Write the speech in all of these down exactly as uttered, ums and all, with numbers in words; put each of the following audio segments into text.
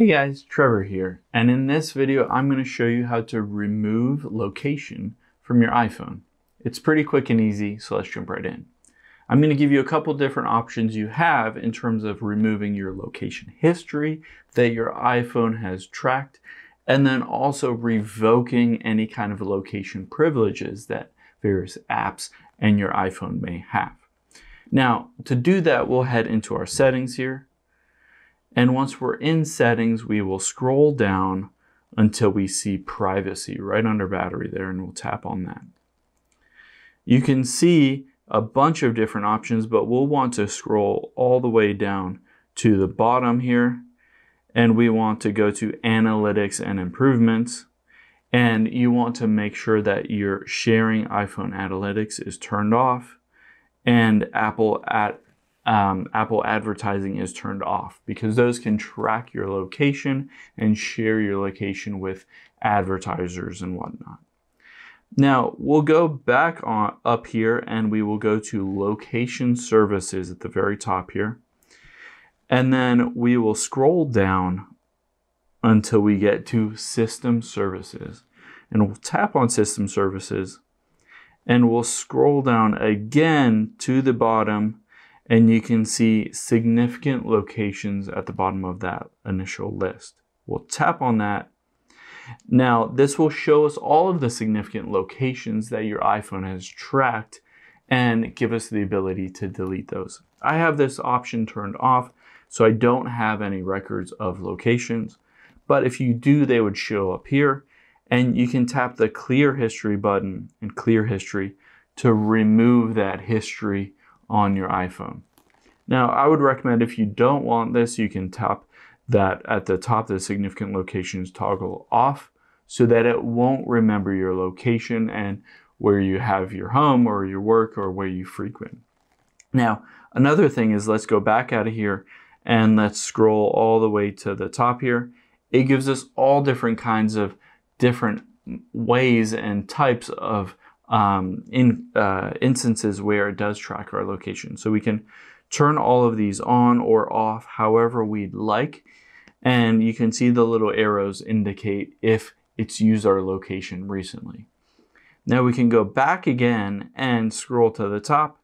Hey guys, Trevor here, and in this video I'm going to show you how to remove location from your iPhone. It's pretty quick and easy, so let's jump right in. I'm going to give you a couple different options you have in terms of removing your location history that your iPhone has tracked, and then also revoking any kind of location privileges that various apps and your iPhone may have. Now, to do that, we'll head into our settings here. And once we're in settings, we will scroll down until we see privacy right under battery there, and we'll tap on that. You can see a bunch of different options, but we'll want to scroll all the way down to the bottom here, and we want to go to analytics and improvements. And you want to make sure that your sharing iPhone analytics is turned off and Apple at Um, Apple advertising is turned off, because those can track your location and share your location with advertisers and whatnot. Now we'll go back on up here and we will go to location services at the very top here. And then we will scroll down until we get to system services, and we'll tap on system services and we'll scroll down again to the bottom. And you can see significant locations at the bottom of that initial list. We'll tap on that. Now, this will show us all of the significant locations that your iPhone has tracked and give us the ability to delete those. I have this option turned off, so I don't have any records of locations, but if you do, they would show up here, and you can tap the clear history button and clear history to remove that history on your iPhone. Now, I would recommend if you don't want this, you can tap that at the top, the significant locations toggle off, so that it won't remember your location and where you have your home or your work or where you frequent. Now, another thing is, let's go back out of here and let's scroll all the way to the top here. It gives us all different kinds of different ways and types of Um, in uh, instances where it does track our location. So we can turn all of these on or off however we'd like. And you can see the little arrows indicate if it's used our location recently. Now we can go back again and scroll to the top,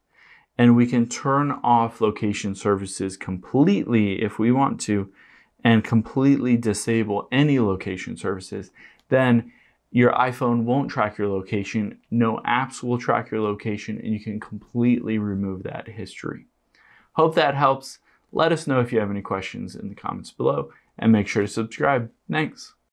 and we can turn off location services completely if we want to, and completely disable any location services. Then your iPhone won't track your location, no apps will track your location, and you can completely remove that history. Hope that helps. Let us know if you have any questions in the comments below, and make sure to subscribe. Thanks.